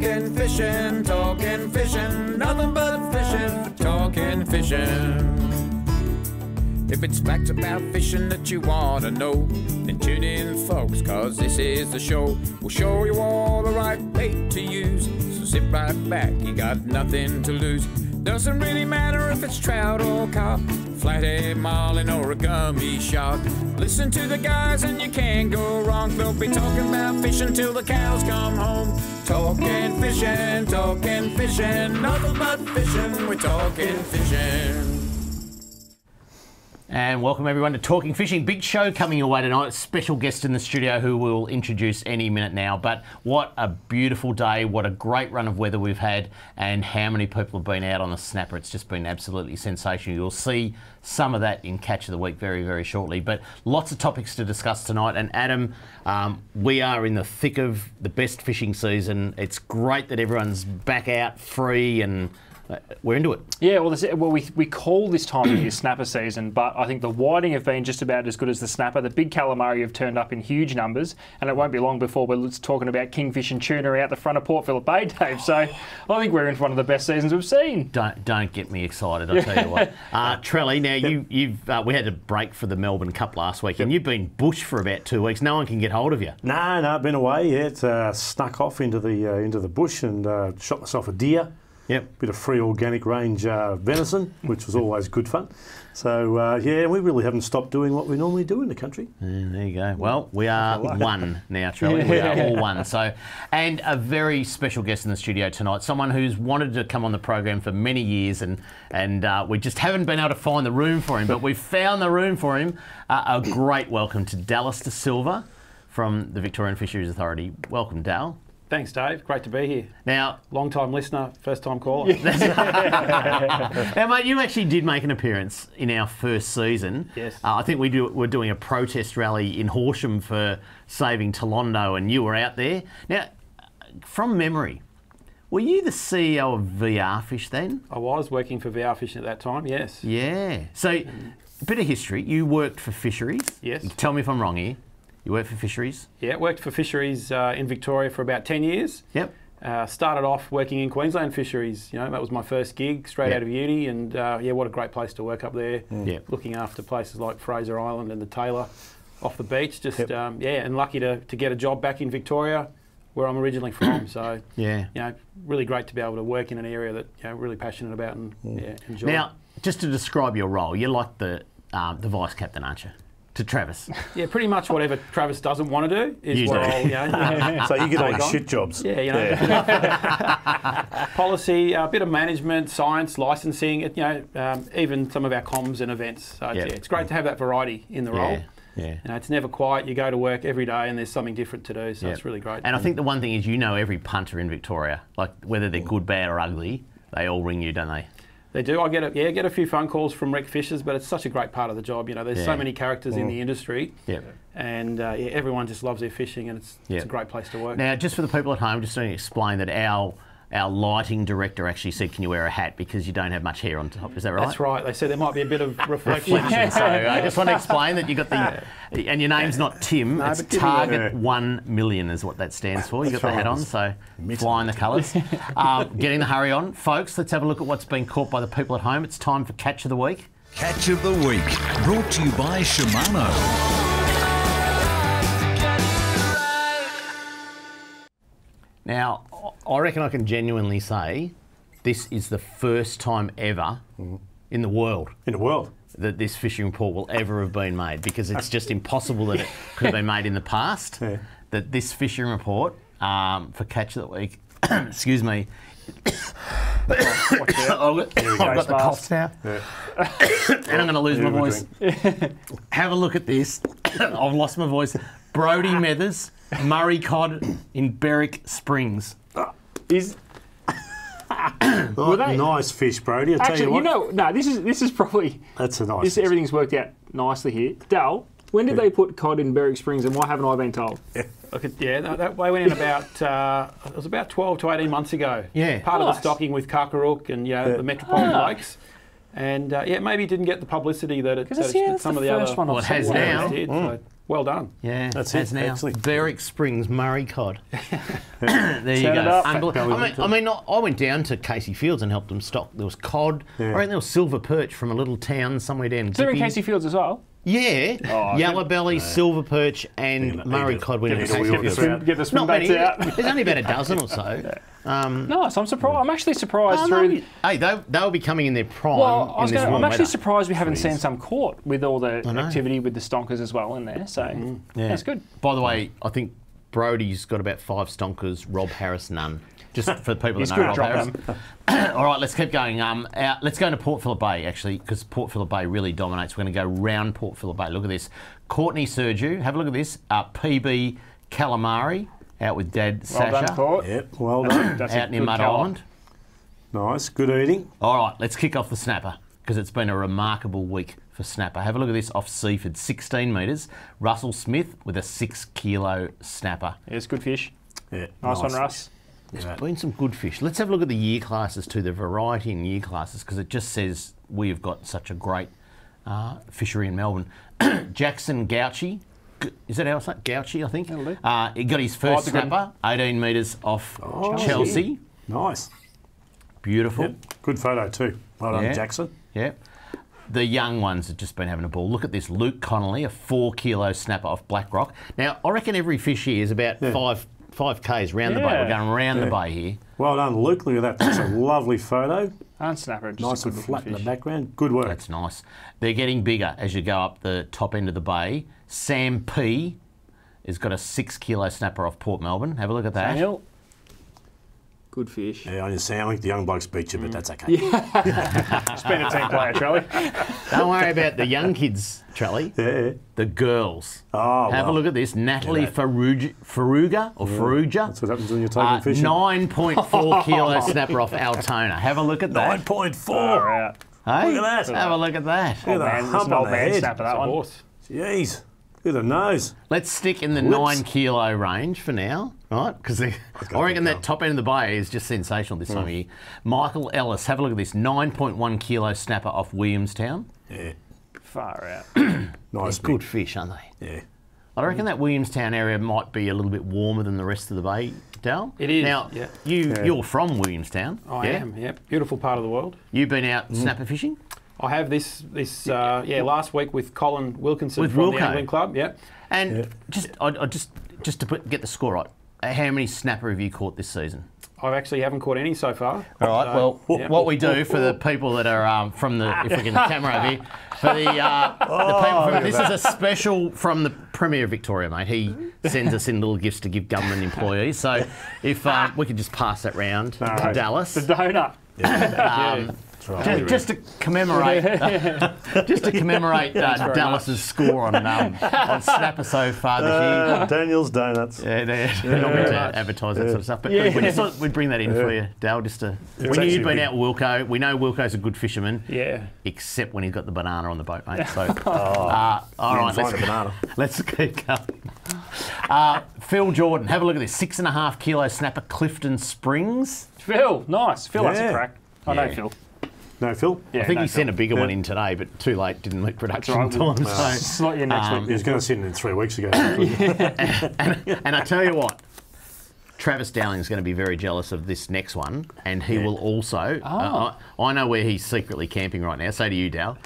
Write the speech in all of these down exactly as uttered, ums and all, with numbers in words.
talking fishing, talking fishing, nothing but fishing, talking fishing. If it's facts about fishing that you want to know, then tune in, folks, because this is the show. We'll show you all the right bait to use, so sit right back, you got nothing to lose. Doesn't really matter if it's trout or carp, flathead, marlin or a gummy shark. Listen to the guys and you can't go wrong. They'll be talking about fishing till the cows come home. Talking fishing, talking fishing, nothing but fishing, we're talking fishing. And welcome everyone to Talking Fishing. Big show coming your way tonight. Special guest in the studio who we'll introduce any minute now. But what a beautiful day. What a great run of weather we've had. And how many people have been out on the snapper. It's just been absolutely sensational. You'll see some of that in Catch of the Week very, very shortly. But lots of topics to discuss tonight. And Adam, um, we are in the thick of the best fishing season. It's great that everyone's back out free and we're into it. Yeah, well, this, well we, we call this time of year snapper season, but I think the whiting have been just about as good as the snapper. The big calamari have turned up in huge numbers, and it won't be long before we're talking about kingfish and tuna out the front of Port Phillip Bay, Dave. So I think we're in for one of the best seasons we've seen. Don't don't get me excited, I'll tell you what. Uh, Trelly, now you, you've uh, we had a break for the Melbourne Cup last week, and you've been bush for about two weeks. No one can get hold of you. No, no, I've been away. Yeah, it's uh, snuck off into the uh, into the bush and uh, shot myself a deer. Yep, bit of free organic range uh, venison, which was always good fun. So uh, yeah, we really haven't stopped doing what we normally do in the country. Yeah, there you go. Well, we are one now, Charlie. We are all one. So, and a very special guest in the studio tonight, someone who's wanted to come on the program for many years, and and uh, we just haven't been able to find the room for him, but we've found the room for him. Uh, a great welcome to Dallas De Silva from the Victorian Fisheries Authority. Welcome, Dal. Thanks, Dave. Great to be here. Now, long-time listener, first-time caller. Now, mate, you actually did make an appearance in our first season. Yes. Uh, I think we do, we're doing a protest rally in Horsham for saving Tolondo, and you were out there. Now, from memory, were you the C E O of VRfish then? I was working for VRfish at that time, yes. Yeah. So, a bit of history. You worked for fisheries. Yes. Tell me if I'm wrong here. You worked for fisheries? Yeah, worked for fisheries uh, in Victoria for about ten years. Yep. Uh, started off working in Queensland fisheries. You know, that was my first gig straight yep. out of uni, and uh, yeah, what a great place to work up there. Yep. Looking after places like Fraser Island and the Taylor off the beach. Just, yep. um, yeah, and lucky to, to get a job back in Victoria, where I'm originally from. So, yeah, you know, really great to be able to work in an area that you know, really passionate about and mm. yeah, enjoy. Now, just to describe your role, you're like the, um, the vice captain, aren't you? To Travis. Yeah, pretty much whatever Travis doesn't want to do is what I'll, you know. So you get all the shit jobs. Yeah, you know. Yeah. Policy, a bit of management, science, licensing, you know, um, even some of our comms and events. So yep. yeah, it's great to have that variety in the yeah. role. Yeah. You know, it's never quiet. You go to work every day and there's something different to do, so yep. it's really great. And I think the one thing is you know every punter in Victoria, like whether they're good, bad or ugly, they all ring you, don't they? They do. I get a, yeah, get a few phone calls from wreck fishers, but it's such a great part of the job. You know, there's yeah. so many characters mm. in the industry, yep. and uh, yeah, everyone just loves their fishing, and it's, yep. it's a great place to work. Now, just for the people at home, just to explain that our our lighting director actually said, "Can you wear a hat because you don't have much hair on top?" Is that right? That's right. They said there might be a bit of reflection. reflection. So I just want to explain that you got the and your name's not Tim. No, it's Target One Million is what that stands for. You got the hat on, so flying the colours. Um, getting the hurry on, folks. Let's have a look at what's been caught by the people at home. It's time for Catch of the Week. Catch of the Week, brought to you by Shimano. Now, I reckon I can genuinely say this is the first time ever in the world. In the world? That this fishing report will ever have been made, because it's just impossible that it could have been made in the past. Yeah. That this fishing report um, for Catch of the Week, excuse me, I've got, I've got the cough now, yeah. and I'm going to lose my voice. Have a look at this. I've lost my voice. Brodie Mathers, Murray Cod in Berwick Springs. Is they... nice fish, Brodie. I'll Actually, tell you what. You know, no, this is this is probably that's a nice. This, everything's worked out nicely here. Dal, when did yeah. they put cod in Berwick Springs, and why haven't I been told? Yeah, could, yeah no, that way went in about uh, it was about twelve to eighteen months ago. Yeah, part nice. of the stocking with Karkarook and you know, yeah. the Metropolitan ah. Lakes. And uh, yeah, maybe it didn't get the publicity that it, that it yeah, some of the, the other. Well, it has now. Did, mm. so. Well done. Yeah, that's, that's it. Now. Excellent. Berwick Springs Murray cod. there you Turn go. Unbelievable. I mean, I, mean I, I went down to Casey Fields and helped them stock. There was cod. Yeah. I reckon there was silver perch from a little town somewhere down. Is there in Casey Fields as well? Yeah, oh, yellow belly, no. silver perch, and murray cod. When get, get, get, the swim, get the swim baits many. out. There's only about a dozen or so. Yeah. Um, nice. I'm surprised. I'm actually surprised. Oh, through no, hey, they they'll be coming in their prime. Well, I was in this gonna, I'm actually weather. surprised we haven't Please. seen some caught with all the activity with the stonkers as well in there. So mm, yeah. that's good. By the way, I think Brody's got about five stonkers. Rob Harris none. Just for the people that know Rob Harris. All right, let's keep going. Um, out, let's go into Port Phillip Bay, actually, because Port Phillip Bay really dominates. We're going to go round Port Phillip Bay. Look at this. Courtney Serju, have a look at this. Uh, P B Calamari, out with Dad well Sasha. Well done, Port. Yep, well done. That's out near Mud colour. Island. Nice, good eating. All right, let's kick off the snapper, because it's been a remarkable week for snapper. Have a look at this off Seaford, sixteen metres. Russell Smith with a six kilo snapper. Yeah, it's good fish. Yeah, nice, nice one, Russ. There's yeah. been some good fish. Let's have a look at the year classes too, the variety in year classes, because it just says we have got such a great uh, fishery in Melbourne. Jackson Gouchy, is that how it's like? Gouchy, I think. Uh, he got his first oh, snapper, eighteen metres off oh, Chelsea. Yeah. Nice. Beautiful. Yep. Good photo too. Well done, yeah. Jackson. Yeah. The young ones have just been having a ball. Look at this, Luke Connolly, a four kilo snapper off Black Rock. Now, I reckon every fish here is about yeah. five... Five Ks round yeah. the bay. We're going round yeah. the bay here. Well done, Luke. Look at that. That's a lovely photo. And snapper. Just nice and flat fish in the background. Good work. That's nice. They're getting bigger as you go up the top end of the bay. Sam P has got a six kilo snapper off Port Melbourne. Have a look at that. Samuel. Good fish. Yeah, I just sound like the young blokes beat you, but that's okay. Yeah. Spend a team player, Charlie. Don't worry about the young kids, Charlie. Yeah. The girls. Oh, Have well. a look at this. Natalie yeah. Faruga, Faruga or yeah. Faruja. That's what happens when you're taking uh, fishing. nine point four kilo snapper off Altona. Have a look at that. nine point four. Hey? Look at that. Have a look at that. Look at that. Hump on the head. Snapper, that one. Jeez. Look at the nose. Let's stick in the Whoops. nine kilo range for now, right? Because I reckon that top end of the bay is just sensational this mm. time of year. Michael Ellis, have a look at this nine point one kilo snapper off Williamstown. Yeah, far out. nice, good fish, aren't they? Yeah. I reckon mm. that Williamstown area might be a little bit warmer than the rest of the bay, Dal. It is. Now, yeah. you yeah. you're from Williamstown. I yeah? am. Yep. Beautiful part of the world. You've been out mm. snapper fishing. I have this, this uh, yeah, last week with Colin Wilkinson with from Wilco. the Angling Club, yeah. And yeah. just I, I just just to put, get the score right, how many snapper have you caught this season? I actually haven't caught any so far. All right, so, well, yeah. what we do for the people that are um, from the, if we can camera over here, for the, uh, oh, the people from, this that. is a special from the Premier of Victoria, mate. He sends us in little gifts to give government employees. So if uh, we could just pass that round no, to Dallas. The donut. Yeah. um, Just, just to commemorate, uh, just to commemorate uh, Dallas's score on um, on snapper so far this year. Uh, Daniel's donuts. Yeah, they yeah, not meant to advertise that yeah. sort of stuff. But yeah. we just thought we'd bring that in yeah. for you, Dal. Just to it's we knew you'd been big. out with Wilco. We know Wilco's a good fisherman. Yeah. Except when he's got the banana on the boat, mate. So, oh, uh, all right, let's banana. let's keep going. Uh, Phil Jordan, have a look at this six and a half kilo snapper, Clifton Springs. Phil, nice. Phil yeah. has a crack. I yeah. know Phil. No, Phil? Yeah, I think no, he Phil. sent a bigger yeah. one in today, but too late, didn't meet production right. time. No. So. It's not your next um, week. He was going to send it in three weeks ago. and, and, and I tell you what, Travis Dowling's going to be very jealous of this next one, and he yeah. will also. Oh. Uh, I, I know where he's secretly camping right now, so do you, Dow.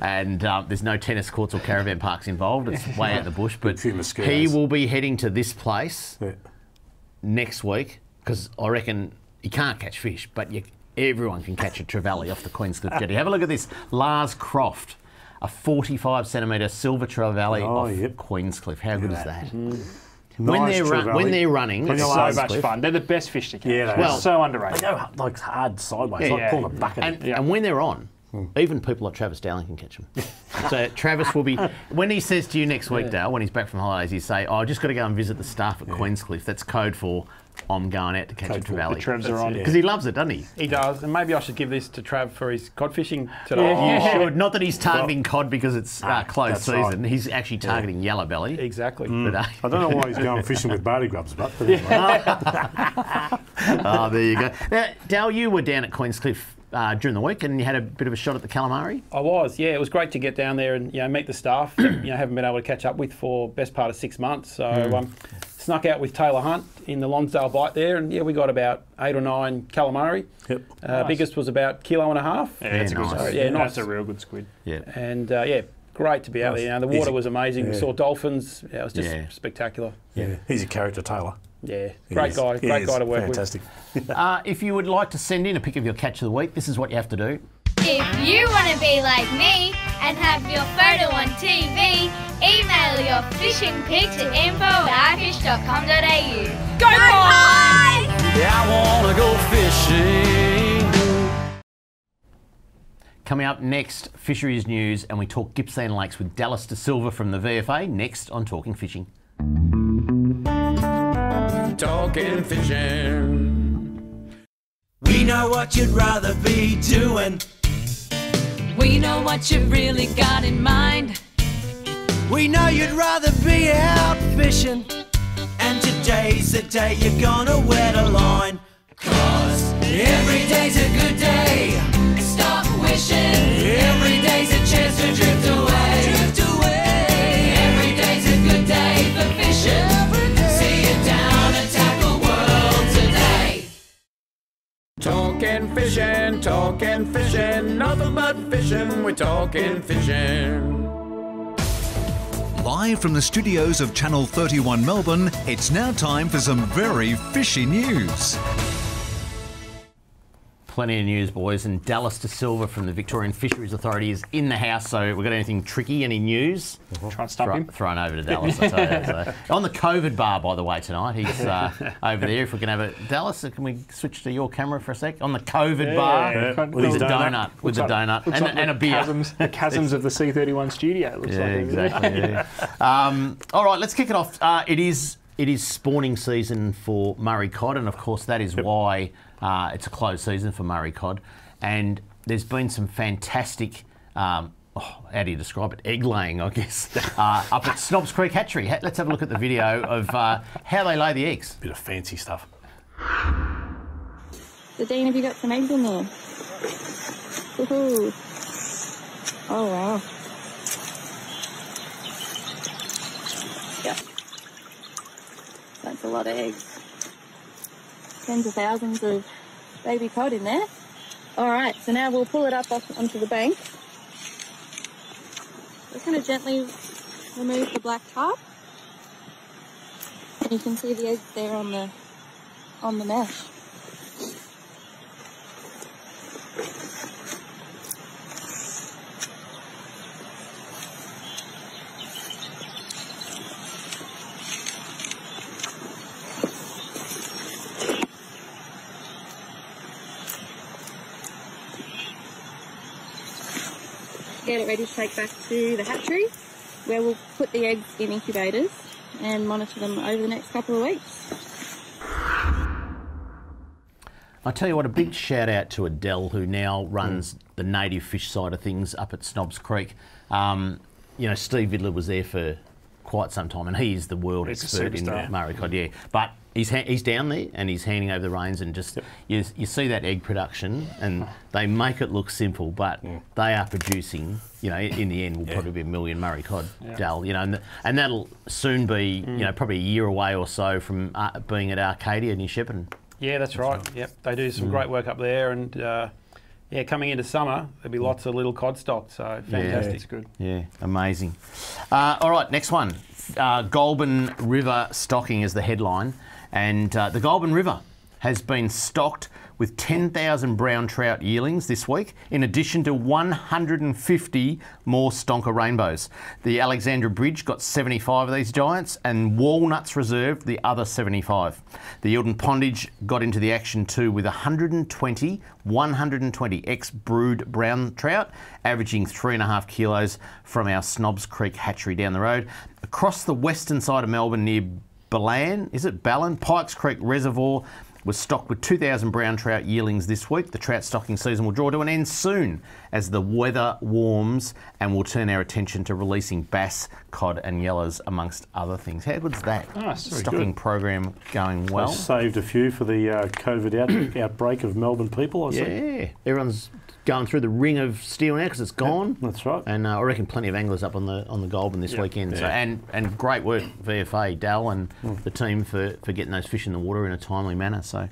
and um, there's no tennis courts or caravan parks involved. It's way out in the bush, but he will be heading to this place yeah. next week, because I reckon you can't catch fish, but you everyone can catch a trevally off the Queenscliff jetty. Have a look at this. Lars Croft, a forty-five centimetre silver trevally oh, off yep. Queenscliff. How good is that? Mm. When, nice they're run, when they're running, it's so much fun. They're the best fish to catch. Yeah, well, so underrated. They go like hard sideways, yeah, like yeah. pulling a bucket. And, yeah. and when they're on, hmm. even people like Travis Dowling can catch them. so Travis will be, when he says to you next week, yeah. Dale, when he's back from holidays, he'll say, oh, I've just got to go and visit the staff at yeah. Queenscliff. That's code for I'm going out to catch a trevally. The Trevs are on. Because he loves it, doesn't he? He does. And maybe I should give this to Trav for his cod fishing today. Yeah, you should. Not that he's targeting cod because it's uh, closed season. Right. He's actually targeting yeah. yellowbelly. Exactly. Mm. But, uh, I don't know why he's going fishing with Barty grubs, but... but anyway. oh, there you go. Now, Dale, you were down at Queenscliff uh, during the week, and you had a bit of a shot at the calamari? I was, yeah. It was great to get down there and, you know, meet the staff that, you know, haven't been able to catch up with for best part of six months. So mm. um, snuck out with Taylor Hunt in the Lonsdale Bight there, and, yeah, we got about eight or nine calamari. Yep. Uh, nice. Biggest was about kilo and a half. Yeah, that's yeah, a good nice. squid. Yeah, nice. That's a real good squid. Yeah. And, uh, yeah. Great to be out there. You know, the water Easy. was amazing. Yeah. We saw dolphins. Yeah, it was just yeah. spectacular. Yeah, he's a character, Taylor. Yeah, great guy. Great guy to work Fantastic. with. Fantastic. uh, if you would like to send in a pic of your catch of the week, this is what you have to do. If you want to be like me and have your photo on T V, email your fishing pics to info at vrfish dot com dot a u. Go, go Pies! Yeah, I want to go fishing. Coming up next, fisheries news, and we talk Gippsland Lakes with Dallas De Silva from the V F A, next on Talking Fishing. Talking Fishing. We know what you'd rather be doing. We know what you've really got in mind. We know you'd rather be out fishing. And today's the day you're gonna wet a line. 'Cause every day's a good day. Stop wishing. Every day's a chance to drift away. Drift away. Every day's a good day for fishing. See you down at Tackle World today. Talking fishing, talking fishing, nothing but fishing. We're talking fishing. Live from the studios of Channel thirty-one Melbourne, it's now time for some very fishy news. Plenty of news, boys, and Dallas De Silva from the Victorian Fisheries Authority is in the house, so we've got anything tricky, any news? Well, try and stop him. Thrown over to Dallas, I tell you. So. On the COVID bar, by the way, tonight. He's uh, over there. If we can have it. Dallas, can we switch to your camera for a sec? On the COVID yeah, bar yeah. with a donut. donut. With a donut. And, like and a beer. Chasms, the chasms of the C thirty-one studio, looks yeah, like. Exactly, yeah, exactly. Um, all right, let's kick it off. Uh, it is it is spawning season for Murray cod, and, of course, that is yep. why... Uh, it's a closed season for Murray cod, and there's been some fantastic, um, oh, how do you describe it, egg laying, I guess, uh, up at Snobs Creek Hatchery. Let's have a look at the video of uh, how they lay the eggs. Bit of fancy stuff. So, Dean, have you got some eggs in there? Woohoo. Oh, wow. Yep. That's a lot of eggs. Tens of thousands of baby cod in there. All right, so now we'll pull it up off onto the bank. We're going to gently remove the black tarp, and you can see the eggs there on the on the mesh. Get it ready to take back to the hatchery, where we'll put the eggs in incubators and monitor them over the next couple of weeks. I tell you what, a big shout out to Adele, who now runs mm. the native fish side of things up at Snobs Creek. Um, you know, Steve Vidler was there for quite some time, and he is the world it's expert in Murray cod. Yeah, but he's ha he's down there and he's handing over the reins, and just yep. you you see that egg production, and they make it look simple, but yeah. they are producing. You know, in the end, will yeah. probably be a million Murray cod, yeah. Dal. You know, and, the, and that'll soon be mm. you know probably a year away or so from uh, being at Arcadia, New Shepparton. Yeah, that's, that's right. right. Yep, they do some mm. great work up there, and uh, yeah, coming into summer, there'll be lots of little cod stock, so fantastic. Yeah, it's good. Yeah, amazing. Uh, all right, next one. Uh, Goulburn River stocking is the headline, and uh, the Goulburn River has been stocked with ten thousand brown trout yearlings this week, in addition to one hundred fifty more stonker rainbows. The Alexandra Bridge got seventy-five of these giants, and Walnuts reserved the other seventy-five. The Eildon Pondage got into the action too, with one hundred twenty ex-brood brown trout, averaging three and a half kilos from our Snobs Creek hatchery down the road. Across the western side of Melbourne near Ballan, is it Ballan? Parks Creek Reservoir was stocked with two thousand brown trout yearlings this week. The trout stocking season will draw to an end soon as the weather warms, and we'll turn our attention to releasing bass, cod and yellows, amongst other things. How good's that? Oh, stocking good. Program going well. I saved a few for the uh, COVID out outbreak of Melbourne people, I think. Yeah, everyone's going through the ring of steel now because it's gone. Yeah, that's right. And uh, I reckon plenty of anglers up on the on the Goulburn this yeah, weekend. Yeah. So and and great work V F A, Dal and mm. the team for for getting those fish in the water in a timely manner. So,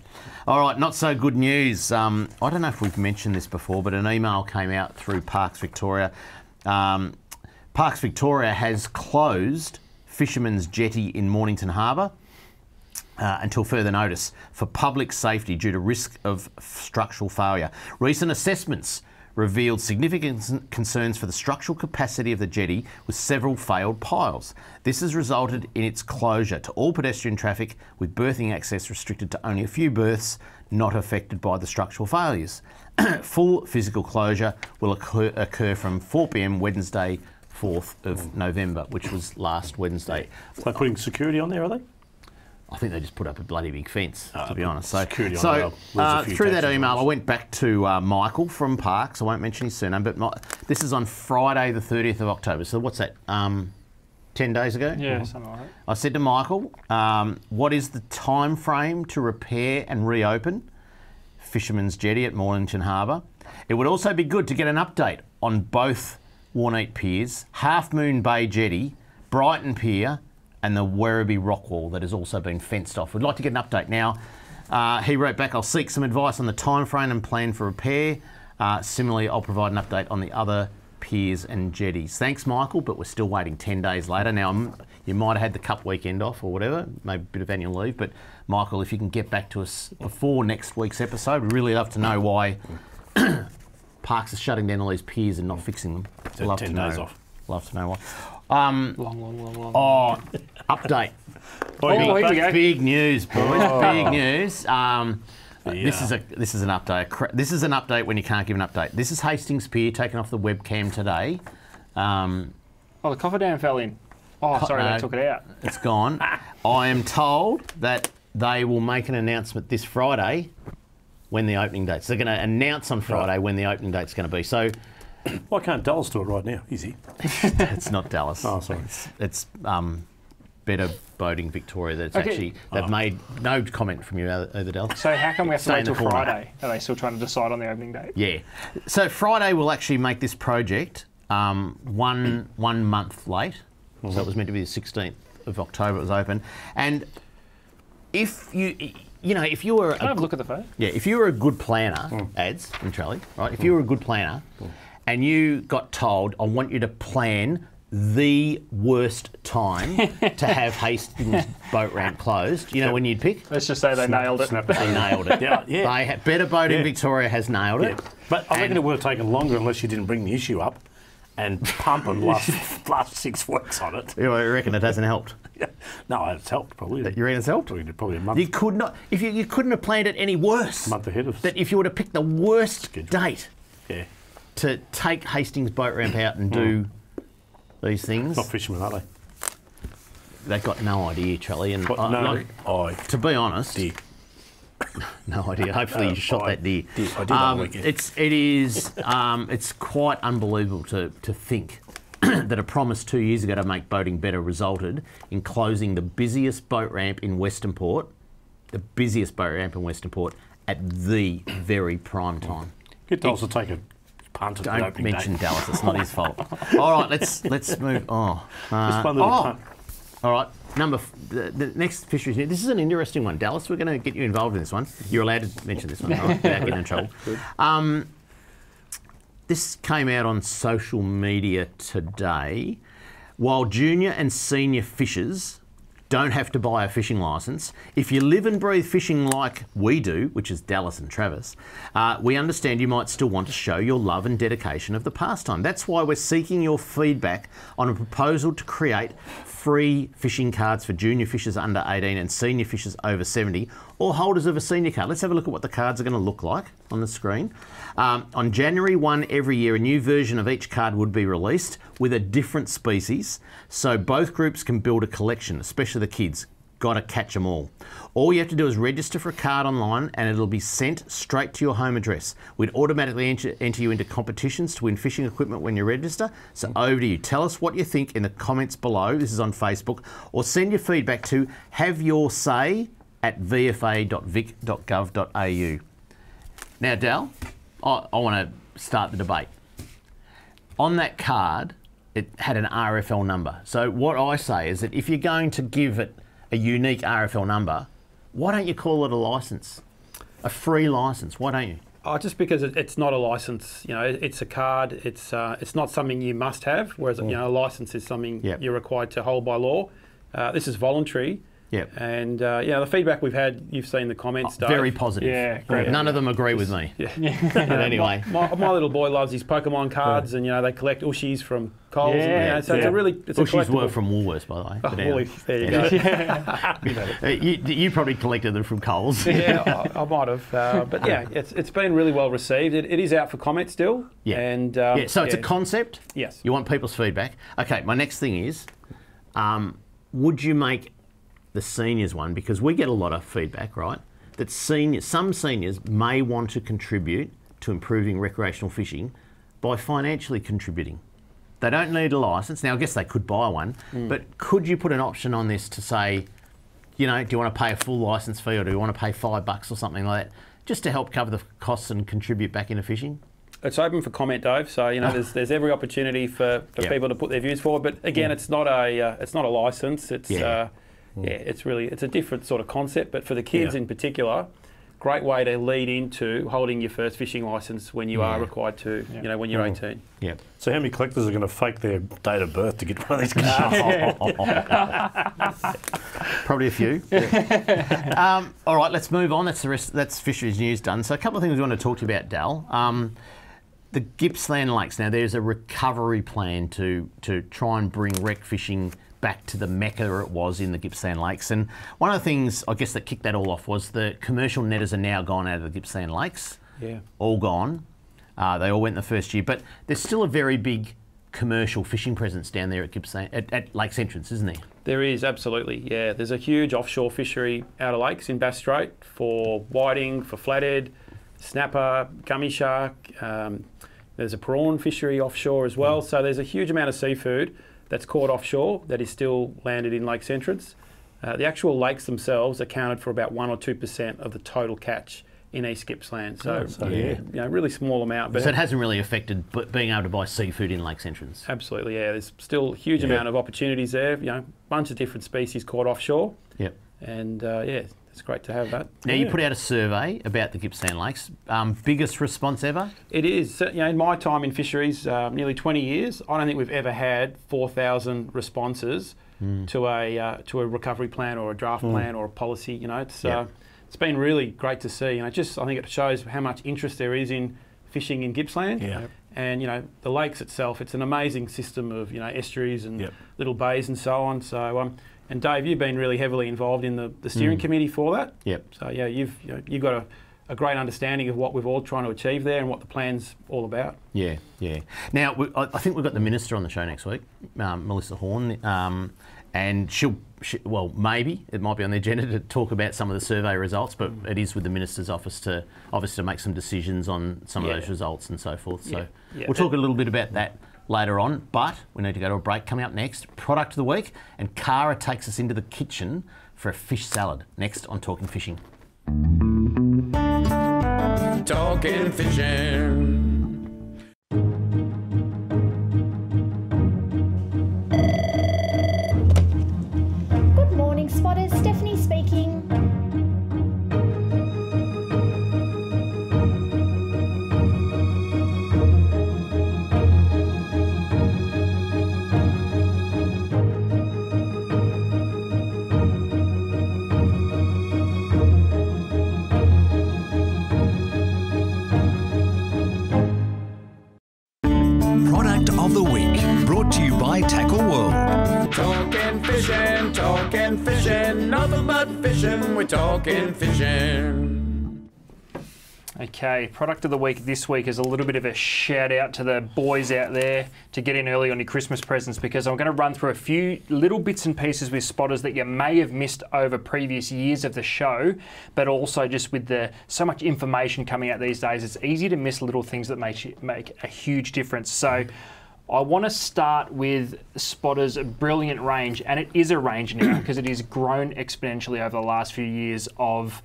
all right, not so good news. Um, I don't know if we've mentioned this before, but an email came out through Parks Victoria. Um, Parks Victoria has closed Fisherman's Jetty in Mornington Harbour Uh, until further notice for public safety due to risk of structural failure. Recent assessments revealed significant concerns for the structural capacity of the jetty with several failed piles. This has resulted in its closure to all pedestrian traffic, with berthing access restricted to only a few berths not affected by the structural failures. Full physical closure will occur, occur from four p m Wednesday, fourth of November, which was last Wednesday. They're putting security on there, are they? I think they just put up a bloody big fence, uh, to be honest. So, so uh, through that email, I went back to uh, Michael from Parks. I won't mention his surname, but my, this is on Friday the thirtieth of October. So what's that, um, ten days ago? Yeah, something like that. I said to Michael, um, what is the time frame to repair and reopen Fisherman's Jetty at Mornington Harbour? It would also be good to get an update on both Warneat Piers, Half Moon Bay Jetty, Brighton Pier, and the Werribee rock wall that has also been fenced off. We'd like to get an update now. Uh, he wrote back, I'll seek some advice on the time frame and plan for repair. Uh, similarly, I'll provide an update on the other piers and jetties. Thanks, Michael, but we're still waiting ten days later. Now, you might have had the Cup weekend off or whatever, maybe a bit of annual leave, but Michael, if you can get back to us before next week's episode, we'd really love to know why Parks is shutting down all these piers and not fixing them. So love ten to know. days off. Love to know why. Um, long, long, long, long. Oh, update. Oh, big, big, big news, boys. Oh. Big news. Um, yeah. This is a this is an update. This is an update when you can't give an update. This is Hastings Pier taken off the webcam today. Um, oh, the cofferdam fell in. Oh, sorry, no, they took it out. It's gone. I am told that they will make an announcement this Friday when the opening date's. So they're going to announce on Friday right. when the opening date's going to be. So. Why can't Dallas do it right now? Is he? It's not Dallas. Oh, sorry. It's, it's um, Better Boating Victoria. That's okay. actually they've oh. made no comment from you over Dallas. So how come we have to wait till Friday? Are they still trying to decide on the opening date? Yeah. So Friday will actually make this project um, one one month late. Mm-hmm. So it was meant to be the sixteenth of October. It was open, and if you. You know, if you were Can a I have a look at the phone? Yeah, if you were a good planner, mm. ads and Charlie, right? If mm. you were a good planner mm. and you got told, I want you to plan the worst time to have Hastings Boat Ramp closed, you know when you'd pick? Let's just say they Snap, nailed it. Snap, they nailed it. Yeah, yeah. They had, Better Boating yeah. Victoria has nailed it. Yeah. But I reckon it would have taken longer unless you didn't bring the issue up and pump and last, last six weeks on it. Yeah, I reckon it hasn't helped. No, it's helped probably. That you reckon it's helped? Probably a month. You could not, if you, you couldn't have planned it any worse. A month ahead of us. That if you were to pick the worst Schedule. date yeah. to take Hastings Boat Ramp out and do mm. these things. Not fishermen, are they? They've got no idea, Charlie. And what, I, no, like, I, to be honest, dear. no idea. Hopefully uh, you shot I, that deer. deer. I did um, that it's it is um, it's quite unbelievable to to think. that a promise two years ago to make boating better resulted in closing the busiest boat ramp in Westernport, the busiest boat ramp in Westernport, at the very prime time. Get Dallas to take a punt at the opening date. Don't mention Dallas; it's not his fault. All right, let's let's move. Oh, uh, just one little oh. punt. All right, number f the, the next fisheries news. This is an interesting one, Dallas. We're going to get you involved in this one. You're allowed to mention this one. All right, without getting in trouble. Um, This came out on social media today. While junior and senior fishers don't have to buy a fishing licence, if you live and breathe fishing like we do, which is Dallas and Travis, uh, we understand you might still want to show your love and dedication of the pastime. That's why we're seeking your feedback on a proposal to create free fishing cards for junior fishers under eighteen and senior fishers over seventy, or holders of a senior card. Let's have a look at what the cards are going to look like on the screen. Um, on January first every year, a new version of each card would be released with a different species, so both groups can build a collection, especially the kids. got to catch them all. All you have to do is register for a card online and it'll be sent straight to your home address. We'd automatically enter, enter you into competitions to win fishing equipment when you register. So over to you. Tell us what you think in the comments below. This is on Facebook. Or send your feedback to have your say at v f a dot vic dot gov dot a u. Now, Dal, I, I want to start the debate. On that card, it had an R F L number. So what I say is that if you're going to give it a unique R F L number, why don't you call it a licence? A free licence, why don't you? Oh, just because it, it's not a licence, you know, it, it's a card, it's uh, it's not something you must have, whereas, mm. you know, a licence is something yep. you're required to hold by law. Uh, this is voluntary. Yep. And, uh, yeah, the feedback we've had, you've seen the comments, Dave. Very positive. Yeah, great. None yeah. of them agree with me. Yeah. yeah. But anyway. My, my, my little boy loves his Pokemon cards yeah. and, you know, they collect Ushies from Coles. Yeah. And, you know, so yeah. it's a really... It's Ushies a were from Woolworths, by the way. Oh, Woolies, there you yeah. go. Yeah. you, know you, you probably collected them from Coles. yeah, I, I might have. Uh, but, yeah, it's, it's been really well received. It, it is out for comment still. Yeah. And, um, yeah. So it's yeah. a concept. Yes. You want people's feedback. Okay, my next thing is, um, would you make... the seniors one, because we get a lot of feedback, right, that seniors, some seniors may want to contribute to improving recreational fishing by financially contributing. They don't need a licence. Now, I guess they could buy one, mm. but could you put an option on this to say, you know, do you want to pay a full licence fee or do you want to pay five bucks or something like that, just to help cover the costs and contribute back into fishing? It's open for comment, Dave. So you know, there's there's every opportunity for, for yep. people to put their views forward. But again, mm. it's not a uh, it's not a licence. It's yeah. uh, Yeah, it's really, it's a different sort of concept, but for the kids yeah. in particular, great way to lead into holding your first fishing licence when you yeah. are required to, yeah. you know, when you're mm. eighteen. Yeah. So how many collectors are going to fake their date of birth to get one of these cards? Probably a few. Yeah. um, all right, let's move on. That's the rest, that's fisheries news done. So a couple of things we want to talk to you about, Dal. Um, the Gippsland Lakes, now there's a recovery plan to, to try and bring wreck fishing back to the mecca it was in the Gippsland Lakes. And one of the things, I guess, that kicked that all off was the commercial netters are now gone out of the Gippsland Lakes. Yeah. All gone. Uh, they all went in the first year. But there's still a very big commercial fishing presence down there at, Gippsland, at, at Lakes Entrance, isn't there? There is, absolutely, yeah. There's a huge offshore fishery out of Lakes in Bass Strait for whiting, for flathead, snapper, gummy shark. Um, there's a prawn fishery offshore as well. Mm. So there's a huge amount of seafood that's caught offshore that is still landed in Lakes Entrance. Uh, the actual lakes themselves accounted for about one or two percent of the total catch in East Gippsland. So, oh, so yeah, you know, really small amount. But so it hasn't really affected b being able to buy seafood in Lakes Entrance. Absolutely, yeah. There's still a huge yeah. amount of opportunities there. You know, bunch of different species caught offshore. Yep. And uh, yeah, it's great to have that. Now yeah. you put out a survey about the Gippsland Lakes. Um, biggest response ever? It is. You know, in my time in fisheries, um, nearly twenty years, I don't think we've ever had four thousand responses mm. to a uh, to a recovery plan or a draft mm. plan or a policy. You know, it's yeah. uh, it's been really great to see. You know, just I think it shows how much interest there is in fishing in Gippsland. Yeah. Yep. And you know, the lakes itself, it's an amazing system of you know estuaries and yep. little bays and so on. So. Um, And Dave, you've been really heavily involved in the, the steering mm. committee for that. Yep. So yeah, you've you know, you've got a, a great understanding of what we've all trying to achieve there and what the plan's all about. Yeah, yeah. Now we, I think we've got the minister on the show next week, um, Melissa Horn, um, and she'll she, well maybe it might be on the agenda to talk about some of the survey results, but mm. it is with the minister's office to obviously to make some decisions on some yeah. of those results and so forth. So yeah. Yeah. we'll talk a little bit about that later on, but we need to go to a break. Coming up next, product of the week, and Cara takes us into the kitchen for a fish salad. Next on Talking Fishing. Talking Fishing. Good morning, spotters. Stephanie speaking. Tackle World. Talking fishing, talking fishing, nothing but fishing, we're talking fishing. Okay, product of the week this week is a little bit of a shout out to the boys out there to get in early on your Christmas presents, because I'm going to run through a few little bits and pieces with spotters that you may have missed over previous years of the show, but also just with the so much information coming out these days, it's easy to miss little things that make, make a huge difference. So I want to start with Spotters' brilliant range, and it is a range now because it has grown exponentially over the last few years of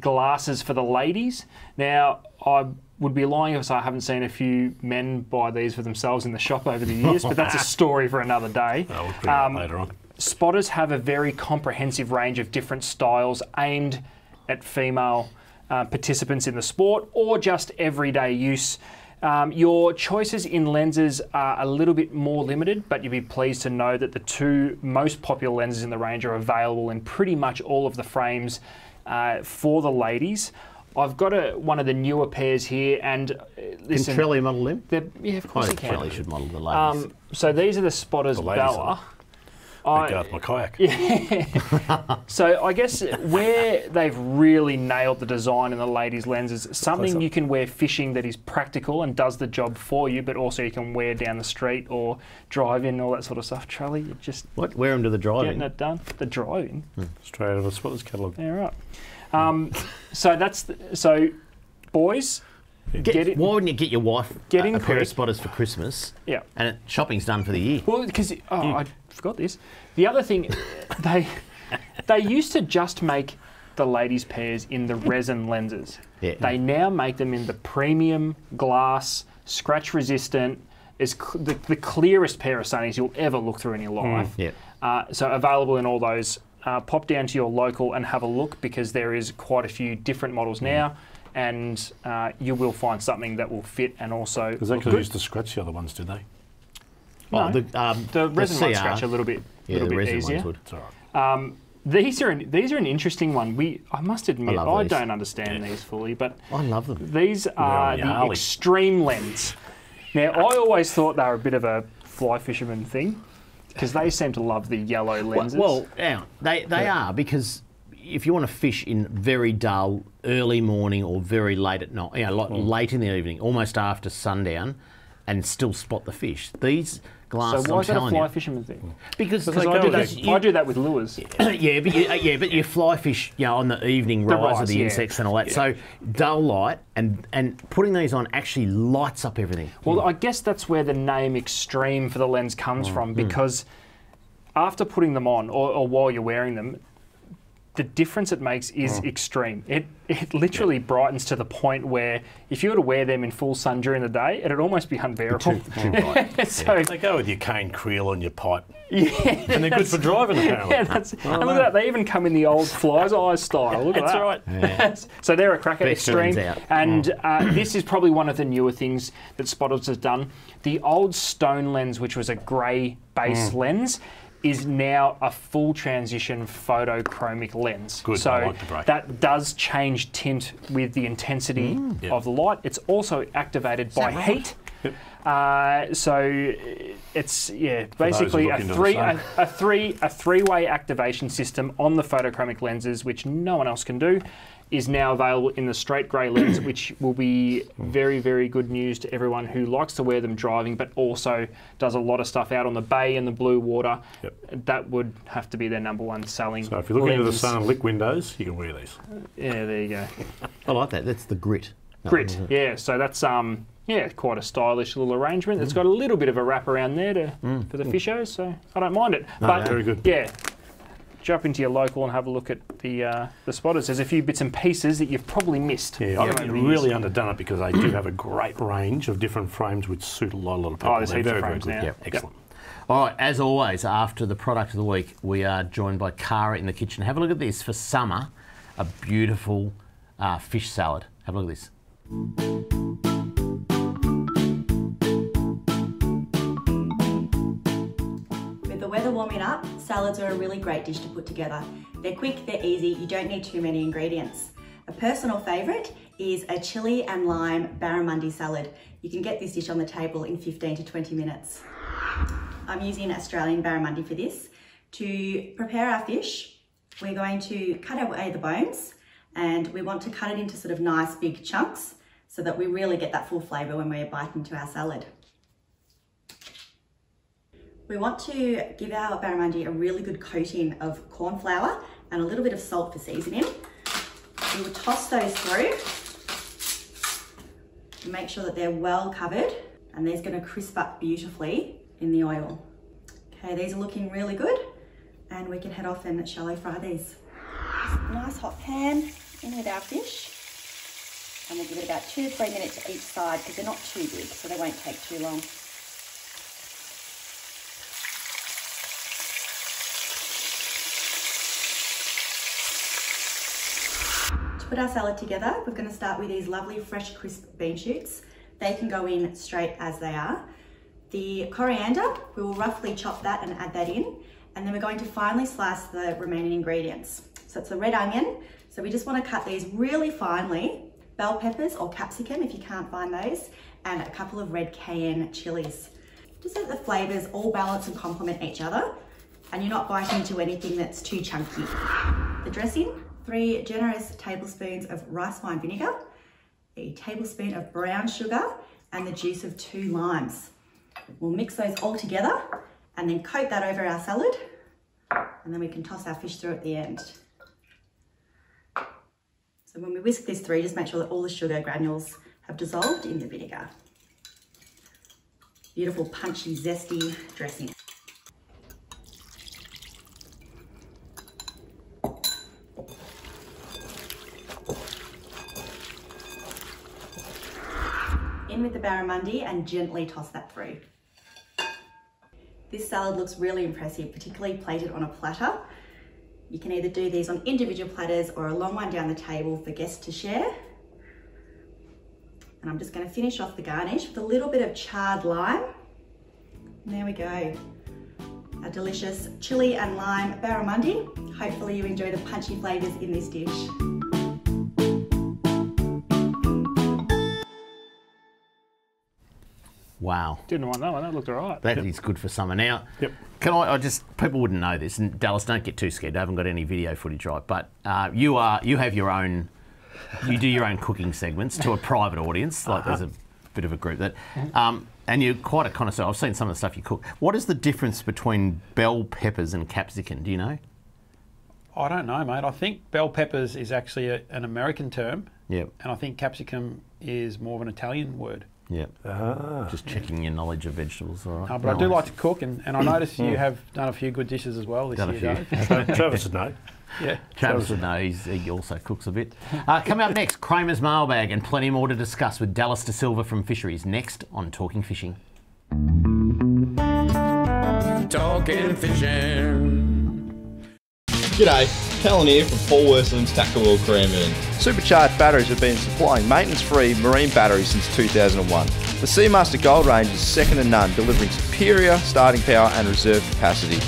glasses for the ladies. Now, I would be lying if I haven't seen a few men buy these for themselves in the shop over the years, but that's a story for another day. Oh, we'll put it up later on. Spotters have a very comprehensive range of different styles aimed at female uh, participants in the sport or just everyday use. Um, your choices in lenses are a little bit more limited, but you'll be pleased to know that the two most popular lenses in the range are available in pretty much all of the frames uh, for the ladies. I've got a, one of the newer pairs here, and uh, listen, can Trelly model them? Yeah, of course I can. Trelly should model the ladies. Um, so these are the Spotters the Bella. I got my kayak. Yeah. So I guess where they've really nailed the design in the ladies' lenses, something you can wear fishing that is practical and does the job for you, but also you can wear down the street or drive in, all that sort of stuff. Charlie, you just what? Wear them to the driving. Getting it done. The driving. Hmm. Straight out of the Spotters catalogue. Yeah, right. Um, so that's the, so, boys. Get, get it, why wouldn't you get your wife get a, a pair of Spotters for Christmas? Yeah, and it, shopping's done for the year. Well, because oh, I forgot this. The other thing, they they used to just make the ladies' pairs in the resin lenses. Yeah. They now make them in the premium glass, scratch resistant. Is cl the, the clearest pair of sunnies you'll ever look through in your life. Mm, yeah. Uh, so available in all those. Uh, pop down to your local and have a look, because there is quite a few different models mm. now. And uh, you will find something that will fit and also. Because they could use to scratch the other ones, did they? No, oh, the, um, the resin ones scratch a little bit, yeah, little the bit easier. Ones would. It's all right. um, these are an, these are an interesting one. We I must admit I, I don't understand yeah. these fully, but I love them. These are yeah, the extreme lens. Now I always thought they were a bit of a fly fisherman thing, because they seem to love the yellow lenses. Well, well yeah, they they yeah. are because. If you want to fish in very dull, early morning or very late at night, you know, like mm. late in the evening, almost after sundown, and still spot the fish, these glasses. So why I'm is that a fly fisherman thing? Because, because, because I, do that, you, I do that with lures. Yeah, yeah, but you, yeah, but you fly fish, you know, on the evening the rise, rise of the yeah. insects and all that. Yeah. So dull light, and and putting these on actually lights up everything. Well, mm. I guess that's where the name extreme for the lens comes mm. from, because mm. after putting them on, or, or while you're wearing them, the difference it makes is mm. extreme. It it literally yeah. brightens to the point where if you were to wear them in full sun during the day, it'd almost be unbearable. Too, too bright. So yeah. They go with your cane creel on your pipe. Yeah, and they're good for driving apparently. Yeah, that's, and look at that, they even come in the old fly's eye style. Look at that's that. Right. Yeah. So they're a crack at extreme. And uh, this is probably one of the newer things that Spotters has done. The old stone lens, which was a grey base mm. lens, is now a full transition photochromic lens. Good, so I like the break. That does change tint with the intensity mm, yeah. of the light. It's also activated by right? heat. Yep. Uh, so it's yeah, basically a three a, a three a three-way activation system on the photochromic lenses, which no one else can do, is now available in the straight grey lens, which will be very, very good news to everyone who likes to wear them driving, but also does a lot of stuff out on the bay in the blue water. Yep. That would have to be their number one selling. So if you're looking lenses. Into the sun and lick windows, you can wear these. Yeah, there you go. I like that. That's the grit. Grit. Yeah. So that's um yeah quite a stylish little arrangement. Mm. It's got a little bit of a wrap around there to mm. for the fishos, so I don't mind it. No, but no. Very good. Yeah. Jump into your local and have a look at the uh, the Spotters. There's a few bits and pieces that you've probably missed. Yeah, I've yeah, really underdone it, because they do have a great range of different frames which suit a lot, a lot of people. Oh, there's heaps of frames now. Yeah, excellent. Yep. All right, as always, after the product of the week, we are joined by Cara in the kitchen. Have a look at this for summer, a beautiful uh, fish salad. Have a look at this. Warming up, salads are a really great dish to put together. They're quick, they're easy, you don't need too many ingredients. A personal favourite is a chilli and lime barramundi salad. You can get this dish on the table in fifteen to twenty minutes. I'm using Australian barramundi for this. To prepare our fish, we're going to cut away the bones and we want to cut it into sort of nice big chunks so that we really get that full flavour when we bite into our salad. We want to give our barramundi a really good coating of corn flour and a little bit of salt for seasoning. We will toss those through and make sure that they're well covered, and these are going to crisp up beautifully in the oil. Okay, these are looking really good, and we can head off and shallow fry these. Nice hot pan in with our fish, and we'll give it about two to three minutes each side because they're not too big, so they won't take too long. Put our salad together, we're going to start with these lovely fresh crisp bean shoots. They can go in straight as they are. The coriander, we will roughly chop that and add that in, and then we're going to finely slice the remaining ingredients. So it's a red onion, so we just want to cut these really finely, bell peppers or capsicum if you can't find those, and a couple of red cayenne chilies. Just let the flavours all balance and complement each other, and you're not biting into anything that's too chunky. The dressing, three generous tablespoons of rice wine vinegar, a tablespoon of brown sugar, and the juice of two limes. We'll mix those all together and then coat that over our salad, and then we can toss our fish through at the end. So when we whisk this through, just make sure that all the sugar granules have dissolved in the vinegar. Beautiful, punchy, zesty dressing. With the barramundi and gently toss that through. This salad looks really impressive, particularly plated on a platter. You can either do these on individual platters or a long one down the table for guests to share. And I'm just going to finish off the garnish with a little bit of charred lime. And there we go. Our delicious chilli and lime barramundi. Hopefully you enjoy the punchy flavours in this dish. Wow. Didn't want that one, that looked all right. That yep. is good for summer. Now, yep. can I, I just, people wouldn't know this, and Dallas, don't get too scared, I haven't got any video footage right, but uh, you are, you have your own, you do your own cooking segments to a private audience, like uh-huh. there's a bit of a group that, um, and you're quite a connoisseur, I've seen some of the stuff you cook. What is the difference between bell peppers and capsicum, do you know? I don't know, mate. I think bell peppers is actually a, an American term, yep. and I think capsicum is more of an Italian word. Yeah, ah, just checking your knowledge of vegetables. All right. No, but no I do worries. like to cook, and, and I notice you have done a few good dishes as well this done year. A few. Travis would know. Yeah, Travis would know. He's, he also cooks a bit. Uh, coming up next, Kramer's Mailbag and plenty more to discuss with Dallas De Silva from Fisheries. Next on Talking Fishing. Talking Fishing. G'day. Callan here from Paul Worsland's Tackle World Creamery. Supercharged batteries have been supplying maintenance-free marine batteries since two thousand one. The Seamaster Gold range is second to none, delivering superior starting power and reserve capacity.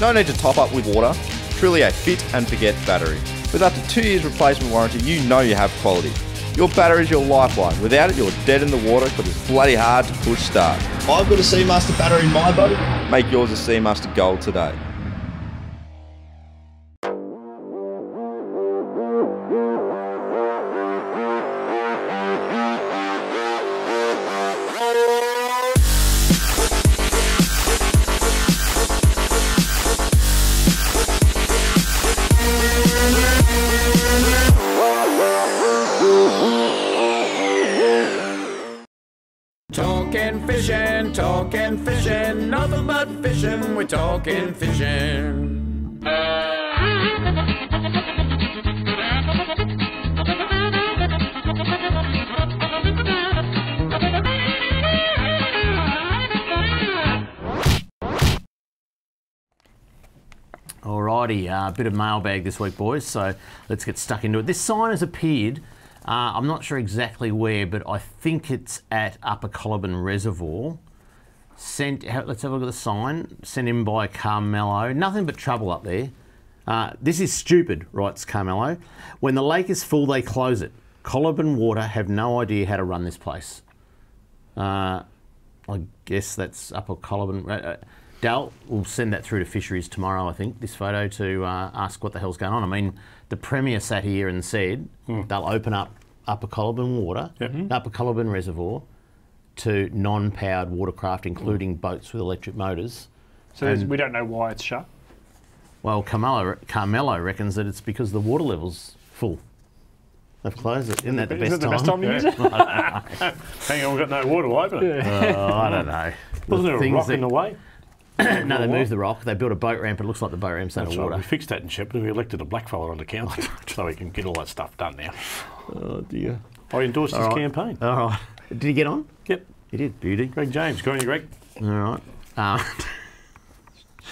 No need to top up with water, truly a fit and forget battery. With up to two years replacement warranty, you know you have quality. Your battery is your lifeline. Without it, you're dead in the water because it's bloody hard to push start. I've got a Seamaster battery in my boat. Make yours a Seamaster Gold today. Talking fishing, nothing but fishing, we're talking fishing. Alrighty, a uh, bit of mailbag this week, boys, so let's get stuck into it. This sign has appeared. Uh, I'm not sure exactly where, but I think it's at Upper Coliban Reservoir. Sent, let's have a look at the sign. Sent in by Carmelo. Nothing but trouble up there. Uh, this is stupid, writes Carmelo. When the lake is full, they close it. Coliban Water have no idea how to run this place. Uh, I guess that's Upper Coliban. Uh, Dal, we'll send that through to Fisheries tomorrow, I think, this photo, to uh, ask what the hell's going on. I mean, the Premier sat here and said mm. they'll open up Upper Coliban Water, mm-hmm. Upper Coliban Reservoir, to non-powered watercraft, including mm. boats with electric motors. So we don't know why it's shut? Well, Carmelo, Carmelo reckons that it's because the water level's full. They've closed it. Isn't that the best time? Is that the best time, time to use it? Hang on, we've got no water to open it. Oh, I don't know. Wasn't there a rock that, in the way? No, they moved the rock. They built a boat ramp. It looks like the boat ramp's out of water. Right. We fixed that in Shepparton. We elected a blackfellow on the council so we can get all that stuff done now. Oh, dear. I endorsed all his right. campaign. All right. Did he get on? Yep. He did. Beauty. Greg James. Go on, Greg. All right. Uh,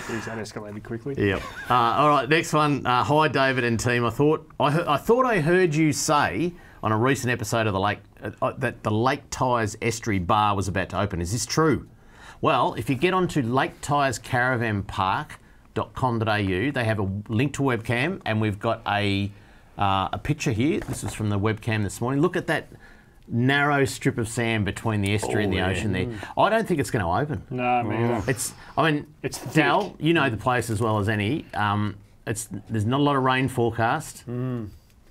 Jeez, that escalated quickly. Yep. Uh, all right, next one. Uh, hi, David and team. I thought I, I thought I heard you say on a recent episode of the Lake uh, that the Lake Tyres Estuary Bar was about to open. Is this true? Well, if you get onto lake tyres caravan park dot com dot a u, they have a link to webcam, and we've got a uh, a picture here. This is from the webcam this morning. Look at that narrow strip of sand between the estuary oh, and the yeah. ocean there. Mm. I don't think it's going to open. No, maybe it's. I mean, it's Dal, you know mm. the place as well as any. Um, it's there's not a lot of rain forecast. Mm.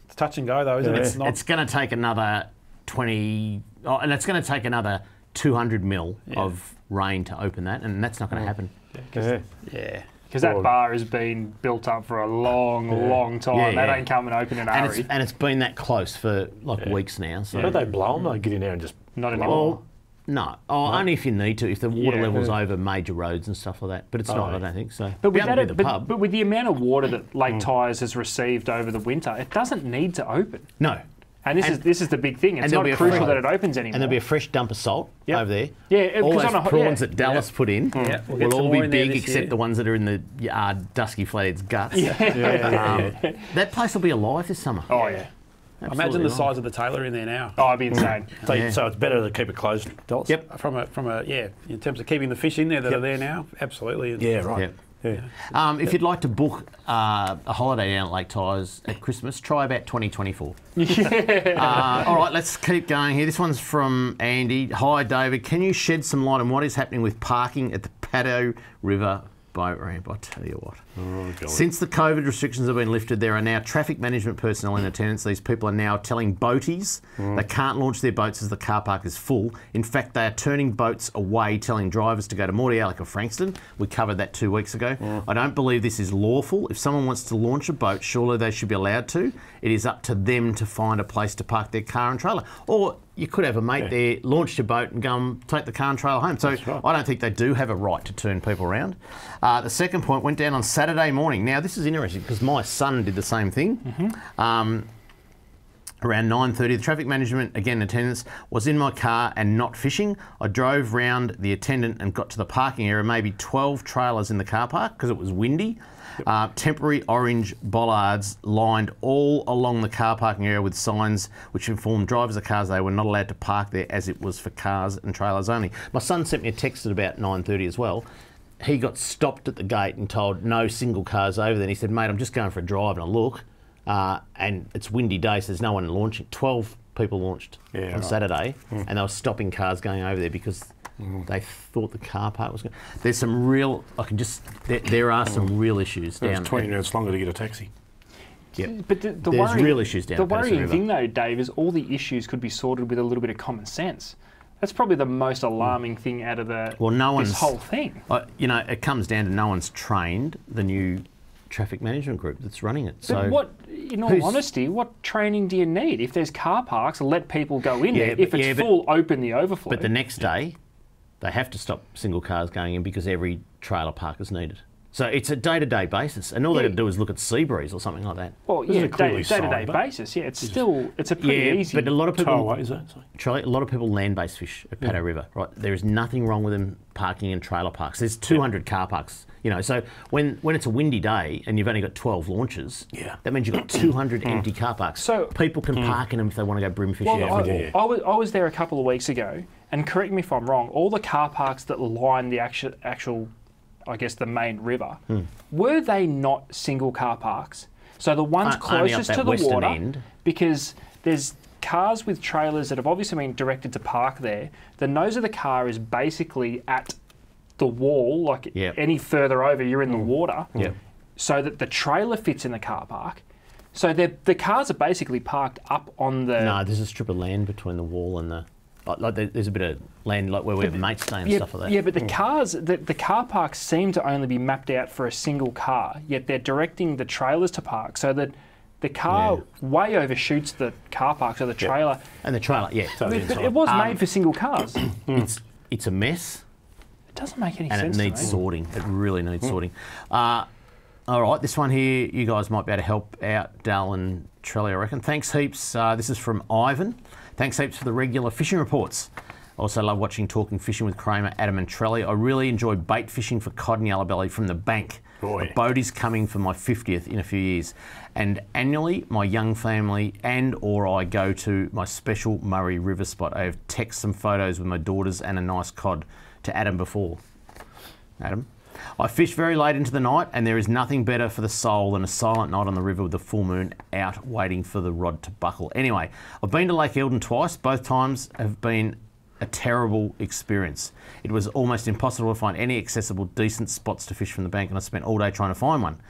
It's touch and go though, isn't yeah. it? It's, it's going to take another twenty, oh, and it's going to take another two hundred mil yeah. of rain to open that, and that's not going to happen. Yeah. yeah. Because that bar has been built up for a long, yeah. long time. Yeah, yeah. That ain't coming open in a hurry. And it's, and it's been that close for like yeah. weeks now. So. Don't they blow them? They get in there and just not anymore. No, oh, no, only if you need to. If the water yeah. level's over major roads and stuff like that. But it's oh, not. Yeah. I don't think so. But with, that, the but, pub. but with the amount of water that Lake mm. Tyres has received over the winter, it doesn't need to open. No. And this and, is this is the big thing. It's not crucial that it opens anymore. And there'll be a fresh dump of salt yep. over there. Yeah, all those on a, prawns yeah. that Dallas yep. put in mm. yep. we'll will all be big except year. the ones that are in the uh, dusky flathead's guts. Yeah. Yeah. Yeah. Um, that place will be alive this summer. Oh yeah. Absolutely. Imagine the size right. of the tailor in there now. Oh, it'd be insane. So, yeah. so it's better to keep it closed, Dallas. Yep. From a from a yeah, in terms of keeping the fish in there that yep. are there now. Absolutely. Yeah. Right. Yep. Yeah. Um, if you'd like to book uh, a holiday down at Lake Tyres at Christmas, try about twenty twenty-four. Yeah. uh, all right, let's keep going here. This one's from Andy. Hi, David. Can you shed some light on what is happening with parking at the Paddo River boat ramp? I tell you what. Oh, since the COVID restrictions have been lifted, there are now traffic management personnel in attendance. These people are now telling boaties mm. they can't launch their boats as the car park is full. In fact, they are turning boats away, telling drivers to go to Mordialloc or Frankston. We covered that two weeks ago. Mm. I don't believe this is lawful. If someone wants to launch a boat, surely they should be allowed to. It is up to them to find a place to park their car and trailer. Or you could have a mate yeah. there, launch your boat and go and take the car and trailer home. So right. I don't think they do have a right to turn people around. Uh, the second point went down on Saturday morning. Now, this is interesting because my son did the same thing. Mm-hmm. um, around nine thirty, the traffic management, again, attendance, was in my car and not fishing. I drove round the attendant and got to the parking area, maybe twelve trailers in the car park because it was windy. Yep. Uh, temporary orange bollards lined all along the car parking area with signs which informed drivers of cars they were not allowed to park there as it was for cars and trailers only. My son sent me a text at about nine thirty as well. He got stopped at the gate and told no single car's over. Then he said, mate, I'm just going for a drive and a look. Uh, and it's windy day, so there's no one launching. twelve people launched yeah, on right. Saturday, mm. and they were stopping cars going over there because mm. they thought the car park was going. There's some real, I can just, there, there are some real issues down there. It's twenty minutes longer to get a taxi. Yep. But the, the there's worry, real issues down there. The worrying thing though, Dave, is all the issues could be sorted with a little bit of common sense. That's probably the most alarming thing out of the well, no this whole thing. Uh, you know, it comes down to no one's trained the new traffic management group that's running it. But so what, in all honesty, what training do you need? If there's car parks, let people go in yeah, there. But, if it's yeah, full, but, open the overflow. But the next day, they have to stop single cars going in because every trailer park is needed. So it's a day-to-day basis, and all yeah. they have to do is look at Seabreeze or something like that. Well, yeah, day-to-day basis. Yeah, it's still it's a pretty yeah, easy. But a lot of people, away, is that? Charlie, a lot of people land-based fish at Paddo yeah. River. Right, there is nothing wrong with them parking in trailer parks. There's two hundred yeah. car parks. You know, so when when it's a windy day and you've only got twelve launches, yeah. that means you've got two hundred empty car parks. So people can mm. park in them if they want to go brim fishing. Well, I, yeah. I was I was there a couple of weeks ago, and correct me if I'm wrong. All the car parks that line the actual actual. I guess the main river, hmm. were they not single car parks? So the ones uh, closest to the water, end. Because there's cars with trailers that have obviously been directed to park there. The nose of the car is basically at the wall, like yep. any further over, you're in the water, yep. so that the trailer fits in the car park. So the cars are basically parked up on the... No, there's a strip of land between the wall and the... Like there's a bit of land like where we have mates stay and yeah, stuff like that. Yeah, but the cars, the, the car parks seem to only be mapped out for a single car, yet they're directing the trailers to park so that the car yeah. way overshoots the car park, so the trailer... Yeah. And the trailer, yeah. Totally but inside. It was um, made for single cars. it's, it's a mess. It doesn't make any and sense. And it needs sorting. It really needs mm. sorting. Uh, all right, this one here, you guys might be able to help out, Dal and Trelly, I reckon. Thanks heaps. Uh, this is from Ivan. Thanks heaps for the regular fishing reports. I also love watching Talking Fishing with Kramer, Adam and Trelly. I really enjoy bait fishing for cod and yellowbelly from the bank. Boy. The boat is coming for my fiftieth in a few years. And annually, my young family and or I go to my special Murray River spot. I have texted some photos with my daughters and a nice cod to Adam before. Adam? I fish very late into the night and there is nothing better for the soul than a silent night on the river with the full moon out waiting for the rod to buckle. Anyway, I've been to Lake Eildon twice. Both times have been a terrible experience. It was almost impossible to find any accessible, decent spots to fish from the bank and I spent all day trying to find one.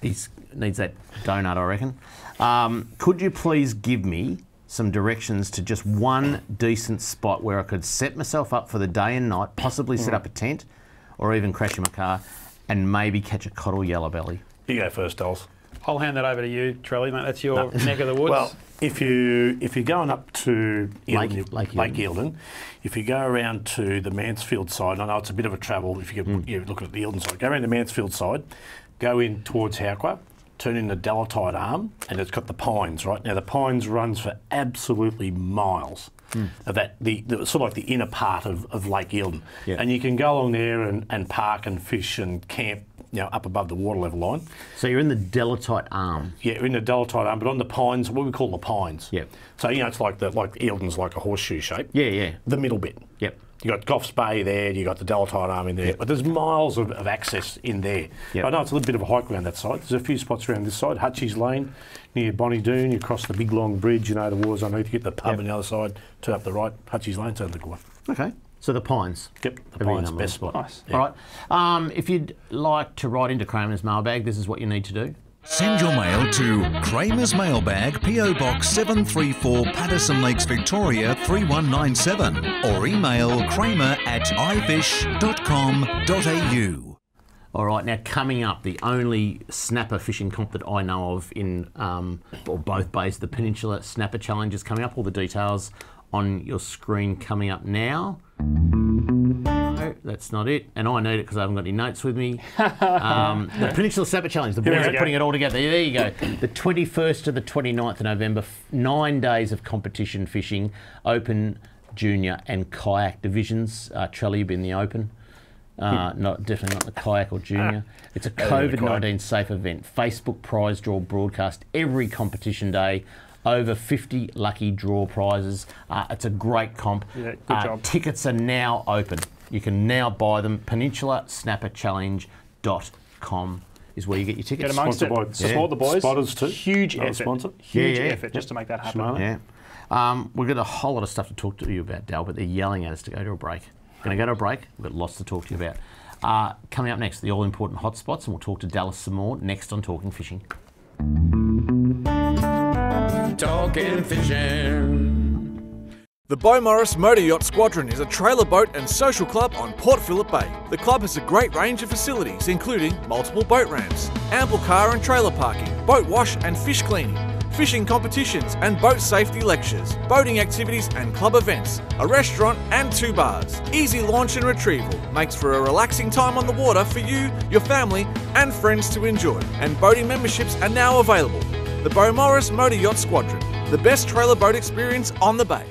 He needs that donut, I reckon. Um, could you please give me some directions to just one decent spot where I could set myself up for the day and night, possibly set up a tent, or even crash in my car and maybe catch a cod or yellowbelly? You go first, Dolls. I'll hand that over to you, Trelly, mate. That's your no. neck of the woods. Well, if, you, if you're going up to Eildon, Lake, Lake, Lake Eildon, if you go around to the Mansfield side, I know it's a bit of a travel if you could, mm. you look at the Eildon side, go around the Mansfield side, go in towards Howqua, turn in the Delatite Arm, and it's got the pines, right? Now, the pines runs for absolutely miles. Mm. Of that, the, the sort of like the inner part of, of Lake Eildon, yeah. and you can go along there and, and park and fish and camp, you know, up above the water level line. So you're in the Delatite Arm. Yeah, you're in the Delatite Arm, but on the pines, what we call the pines. Yeah. So you know, it's like the like Eildon's like a horseshoe shape. Yeah, yeah. The middle bit. Yep. You got Goffs Bay there. You got the Delatite Arm in there, yep. but there's miles of, of access in there. Yep. I know it's a little bit of a hike around that side. There's a few spots around this side, Hutchie's Lane, near Bonny Doon. You cross the big long bridge, you know, the war zone. You get the pub yep. on the other side. Turn up the right, Hutchie's Lane. Turn the left. Okay. So the pines. Yep. The pines, best spot. Nice. Yeah. All right. Um, if you'd like to write into Kramer's mailbag, this is what you need to do. Send your mail to Kramer's Mailbag, P O Box seven three four, Patterson Lakes, Victoria three one nine seven, or email kramer at ifish dot com dot a u. All right, now coming up, the only snapper fishing comp that I know of in um, or both bays, the Peninsula Snapper Challenge is coming up. All the details on your screen coming up now. No, that's not it. And I need it because I haven't got any notes with me. Um, the Peninsula Snapper Challenge. The boys are putting it all together. There you go. The twenty-first to the twenty-ninth of November, nine days of competition fishing, open, junior and kayak divisions. Uh, Trelly, you've been the open. Uh, not, definitely not the kayak or junior. It's a COVID nineteen safe event. Facebook prize draw broadcast every competition day. Over fifty lucky draw prizes. Uh, it's a great comp. Yeah, good uh, job. Tickets are now open. You can now buy them. Peninsula Snapper Challenge dot com is where you get your tickets. Get amongst it. By, yeah. Support the boys. Spotters too. Huge Another effort. Sponsor. Huge yeah, yeah. effort just to make that happen. Yeah. Um, we've got a whole lot of stuff to talk to you about, Dal, but they're yelling at us to go to a break. We're going to go to a break. We've got lots to talk to you about. Uh, coming up next, the all-important hotspots, and we'll talk to Dallas some more next on Talking Fishing. Talking Fishing. The Beaumaris Motor Yacht Squadron is a trailer boat and social club on Port Phillip Bay. The club has a great range of facilities including multiple boat ramps, ample car and trailer parking, boat wash and fish cleaning, fishing competitions and boat safety lectures, boating activities and club events, a restaurant and two bars. Easy launch and retrieval makes for a relaxing time on the water for you, your family and friends to enjoy. And boating memberships are now available. The Beaumaris Motor Yacht Squadron, the best trailer boat experience on the bay.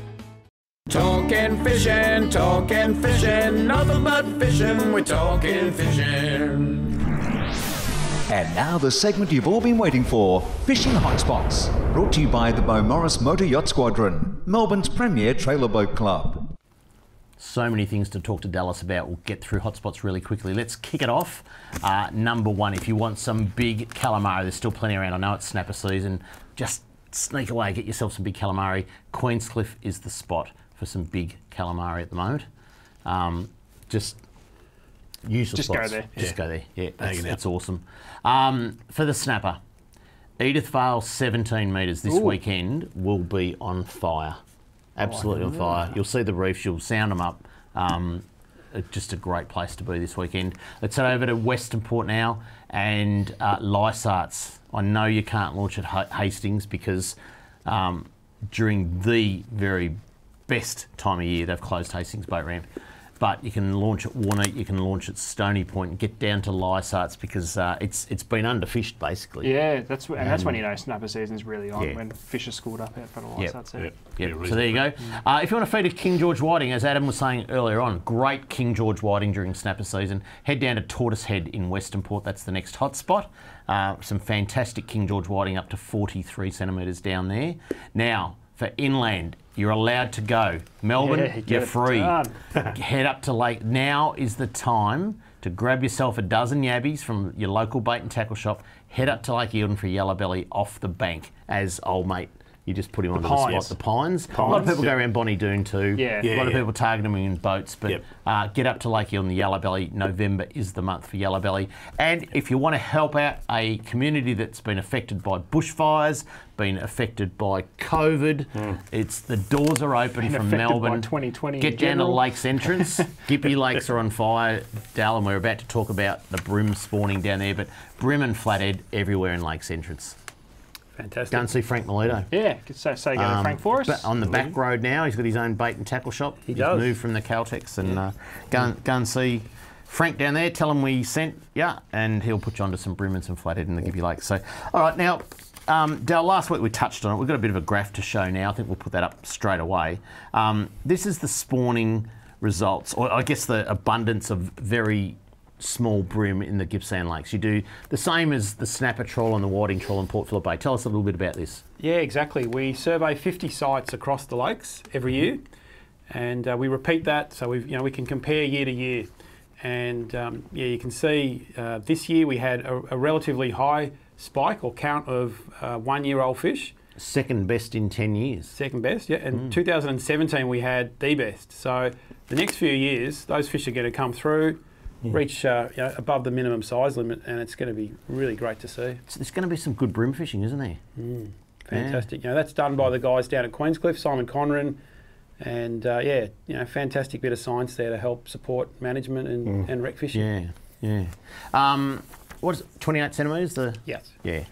Talking fishing, talking fishing, nothing but fishing, we're talking fishing. And now the segment you've all been waiting for, Fishing Hotspots, brought to you by the Beaumaris Motor Yacht Squadron, Melbourne's premier trailer boat club. So many things to talk to Dallas about. We'll get through hotspots really quickly. Let's kick it off. Uh, number one, if you want some big calamari, there's still plenty around. I know it's snapper season. Just sneak away, get yourself some big calamari. Queenscliff is the spot for some big calamari at the moment. Um, just useless. Just spots. go there. Just yeah. go there. Yeah, that's, that's awesome. Um, for the snapper, Edith Vale seventeen metres this Ooh. weekend will be on fire. Absolutely oh, on fire. You'll see the reefs. You'll sound them up. Um, just a great place to be this weekend. Let's head over to Westernport now and uh, Lysarts. I know you can't launch at H Hastings because um, during the very best time of year they've closed Hastings Boat Ramp. But you can launch at Warner, you can launch at Stony Point, and get down to Lysarts because uh, it's it's been underfished basically. Yeah, that's and um, that's when you know snapper season's really on, yeah. when fish are schooled up out front of Lysarts. Yep. Yep. Yep. So there you go. Mm. Uh, if you want to feed a King George whiting, as Adam was saying earlier on, great King George whiting during snapper season. Head down to Tortoise Head in Westernport. That's the next hotspot. Uh, some fantastic King George whiting up to forty-three centimetres down there. Now, for inland, you're allowed to go. Melbourne, yeah, you're free. Head up to Lake. Now is the time to grab yourself a dozen yabbies from your local bait and tackle shop. Head up to Lake Eildon for yellow belly off the bank as old mate. You just put him on the spot. The pines. pines. A lot of people yeah. go around Bonny Doon too. Yeah. yeah a lot yeah. of people target them in boats. But yep. uh, get up to Lake Eildon, the yellow belly. November is the month for yellow belly. And yep. if you want to help out a community that's been affected by bushfires, been affected by COVID, mm. it's the doors are open from Melbourne. twenty twenty get down to Lakes Entrance. Gippy Lakes are on fire, Dal, and we're about to talk about the brim spawning down there. But brim and flathead everywhere in Lakes Entrance. Fantastic. Go and see Frank Melito. Yeah, so say go to um, Frank for us. But on the back road now, he's got his own bait and tackle shop. He he's does. moved from the Caltex and yeah. uh, go, and, go and see Frank down there. Tell him we sent yeah, and he'll put you onto some brim and some flathead in the Gippy Lake. So, all right, now, um, Dale, last week we touched on it. We've got a bit of a graph to show now. I think we'll put that up straight away. Um, this is the spawning results, or I guess the abundance of very small brim in the Gippsland Lakes. You do the same as the snapper trawl and the whiting trawl in Port Phillip Bay. Tell us a little bit about this. Yeah, exactly. We survey fifty sites across the lakes every year, and uh, we repeat that so we you know we can compare year to year. And um, yeah, you can see uh, this year we had a, a relatively high spike or count of uh, one-year-old fish. Second best in ten years. Second best, yeah. And mm. two thousand seventeen we had the best. So the next few years, those fish are going to come through. Reach uh, you know, above the minimum size limit, and it's going to be really great to see. So there's going to be some good brim fishing, isn't there? Mm, fantastic. Yeah. You know, that's done by the guys down at Queenscliff, Simon Conran, and uh, yeah, you know, fantastic bit of science there to help support management and, mm. and wreck fishing. Yeah, yeah. Um, what is it, twenty-eight centimetres? The yes. Yeah.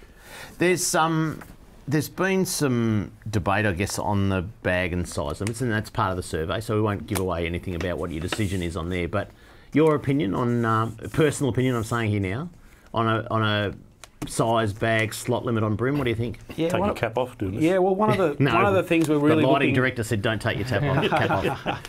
There's some. Um, There's been some debate, I guess, on the bag and size limits, and that's part of the survey, so we won't give away anything about what your decision is on there, but. Your opinion on, um, personal opinion I'm saying here now, on a, on a size, bag, slot limit on brim, what do you think? Yeah, take your cap off, do this. Yeah, well, one of the, no, one of the things we're really looking... The lighting looking... director said don't take your tap on, cap off.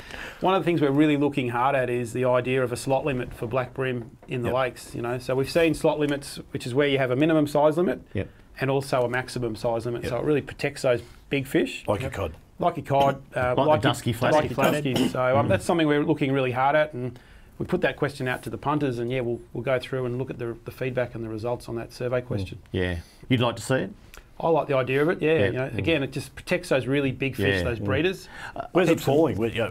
One of the things we're really looking hard at is the idea of a slot limit for black brim in the yep. lakes, you know. So we've seen slot limits, which is where you have a minimum size limit yep. and also a maximum size limit. Yep. So it really protects those big fish. Like yep. a cod. Like a cod. Uh, like, like a dusky flathead. Like so um, that's something we're looking really hard at, and... We put that question out to the punters, and yeah, we'll, we'll go through and look at the, the feedback and the results on that survey question. Yeah. You'd like to see it? I like the idea of it, yeah. yeah. You know, again, it just protects those really big fish, yeah. those breeders. Uh, Where's it falling? Have you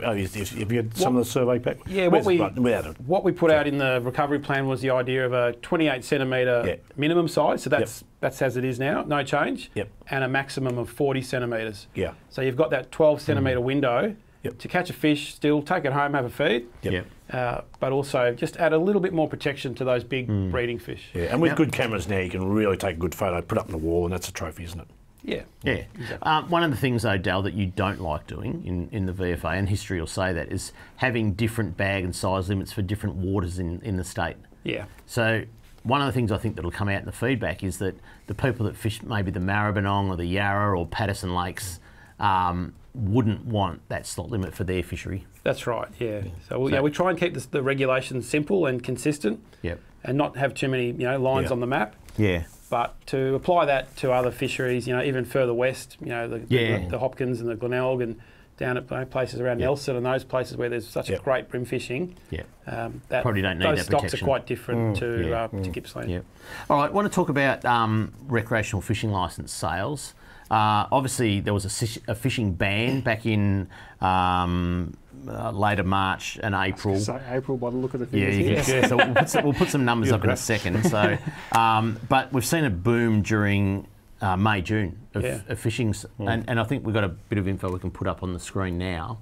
had some what, of the survey back? Yeah, what we, what we put out in the recovery plan was the idea of a twenty-eight centimetre yeah. minimum size, so that's, yep. that's as it is now, no change, yep. and a maximum of forty centimetres. Yeah. So you've got that twelve centimetre mm. window yep. to catch a fish, still take it home, have a feed. Yep. Yep. Uh, but also just add a little bit more protection to those big mm. breeding fish. Yeah, and with now, good cameras now, you can really take a good photo, put up on the wall, and that's a trophy, isn't it? Yeah. Yeah. Exactly. Um, one of the things, though, Dal, that you don't like doing in, in the V F A, and history will say that, is having different bag and size limits for different waters in, in the state. Yeah. So one of the things I think that'll come out in the feedback is that the people that fish maybe the Maribyrnong or the Yarra or Patterson Lakes um, wouldn't want that slot limit for their fishery. That's right, yeah. yeah. So, we, so yeah, we try and keep this, the regulations simple and consistent yep. and not have too many you know, lines yep. on the map. Yeah. But to apply that to other fisheries, you know, even further west, you know, the, yeah. the, the Hopkins and the Glenelg and down at you know, places around yep. Nelson and those places where there's such yep. a great brim fishing, yep. um, that, Probably don't need those that stocks protection. are quite different mm, to, yeah, uh, mm. to Gippsland. Yep. All right, I want to talk about um, recreational fishing licence sales. Uh, obviously, there was a, a fishing ban back in um, uh, later March and April. So April, by the look of the figures. Yeah, you can, so we'll put some, we'll put some numbers You're up crap. in a second. So, um, but we've seen a boom during uh, May, June of, yeah. of fishing, mm. and, and I think we've got a bit of info we can put up on the screen now.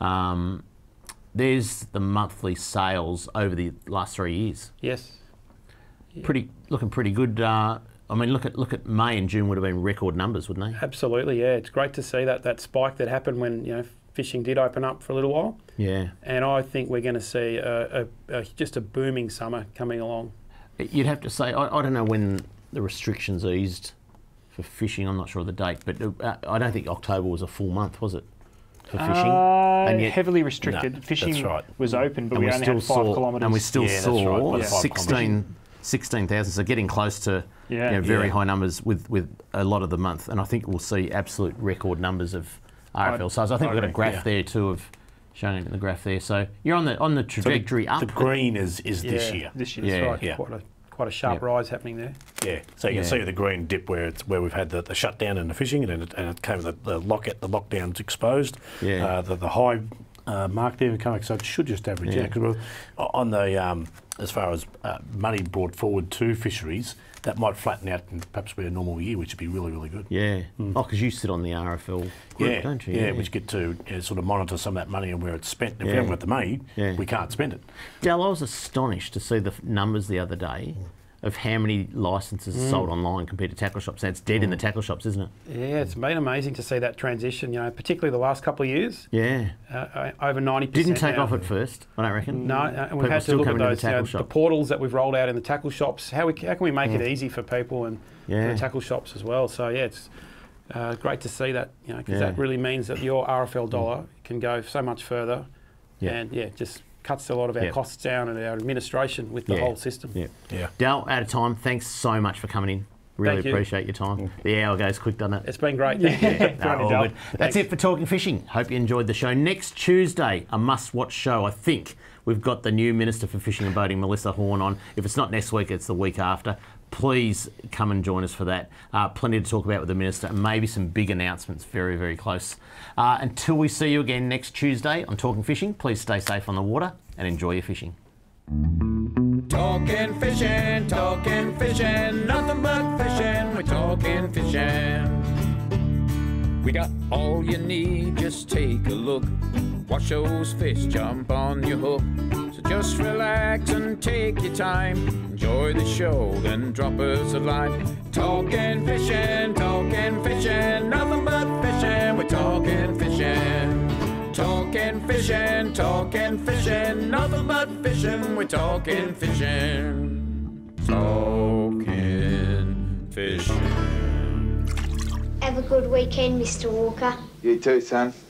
Um, there's the monthly sales over the last three years. Yes, pretty looking pretty good. Uh, I mean, look at look at May and June would have been record numbers, wouldn't they? Absolutely, yeah. It's great to see that that spike that happened when you know fishing did open up for a little while. Yeah. And I think we're going to see a, a, a, just a booming summer coming along. You'd have to say I, I don't know when the restrictions eased for fishing. I'm not sure of the date, but uh, I don't think October was a full month, was it? For fishing, uh, and yet, heavily restricted. No, fishing right. was open, but we, we only had five kilometres, and we still yeah, saw right. yeah. sixteen. sixteen thousand, so getting close to yeah, you know, very yeah. high numbers with, with a lot of the month. And I think we'll see absolute record numbers of R F L sales. I think I we've got a graph yeah. there too of showing it in the graph there. So you're on the on the trajectory so the, up. The green is, is yeah, this year. This year, yeah. that's right. Yeah. Quite, a, quite a sharp yeah. rise happening there. Yeah, so you can yeah. see the green dip where it's where we've had the, the shutdown and the fishing, and it, and it came the, the lock the lockdown's exposed. Yeah. Uh, the, the high uh, mark there coming, so it should just average yeah. out because on the um, as far as uh, money brought forward to fisheries, that might flatten out and perhaps be a normal year, which would be really, really good. Yeah. Mm. Oh, because you sit on the R F L group, yeah. don't you? Yeah, yeah, which get to you know, sort of monitor some of that money and where it's spent. And if yeah. we haven't got the money, yeah. we can't spend it. Dale, I was astonished to see the numbers the other day of how many licences mm. are sold online compared to tackle shops. That's dead mm. in the tackle shops, isn't it? Yeah, it's been amazing to see that transition, you know, particularly the last couple of years. Yeah. Uh, over ninety percent. Didn't take now. off at first, I don't reckon. No, and we've people had to look at those, the, you know, the portals that we've rolled out in the tackle shops. How, we, how can we make yeah. it easy for people and yeah. for the tackle shops as well? So, yeah, it's uh, great to see that, you know, because yeah. that really means that your R F L dollar mm. can go so much further yeah. and, yeah, just... cuts a lot of our yep. costs down and our administration with the yeah. whole system. Yeah. yeah. Dale, out of time. Thanks so much for coming in. Really you. appreciate your time. The hour goes quick, doesn't it? It's been great. Thank yeah. you. Yeah. No, all good. That's Thanks. it for Talking Fishing. Hope you enjoyed the show. Next Tuesday, a must-watch show. I think we've got the new Minister for Fishing and Boating, Melissa Horn, on. If it's not next week, it's the week after. Please come and join us for that. Uh, plenty to talk about with the Minister and maybe some big announcements very, very close. Uh, until we see you again next Tuesday on Talking Fishing, please stay safe on the water and enjoy your fishing. Talking fishing, talking fishing, nothing but fishing, we're talking fishing. We got all you need, just take a look. Watch those fish jump on your hook. So just relax and take your time. Enjoy the show, then drop us a line. Talking fishing, talking fishing, nothing but fishing, we're talking fishing. Talking fishing, talking fishing, nothing but fishing, we're talking fishing. Talking fishing. Have a good weekend, Mister Walker. You too, son.